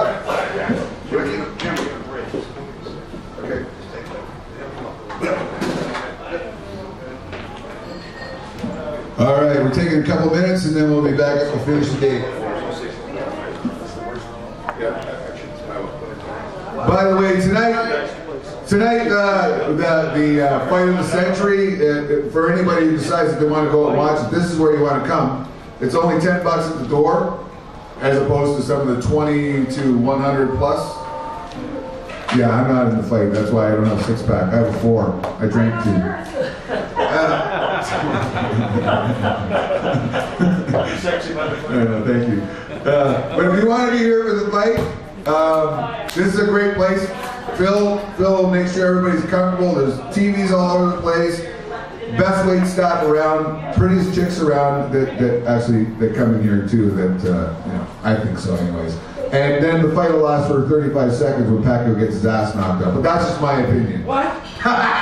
All right, we're taking a couple minutes and then we'll be back up to finish the game. By the way, tonight, the fight of the century, for anybody who decides that they want to go and watch it, this is where you want to come. It's only $10 at the door, as opposed to some of the 20 to 100 plus. Yeah, I'm not in the fight. That's why I don't have a six-pack. I have a four. I drank two. Thank you. But if you want to be here for the fight, this is a great place. Phil will make sure everybody's comfortable. There's TVs all over the place. Best weight stock around, prettiest chicks around that come in here too. I think so, anyways. And then the fight will last for 35 seconds when Pacquiao gets his ass knocked out. But that's just my opinion. What?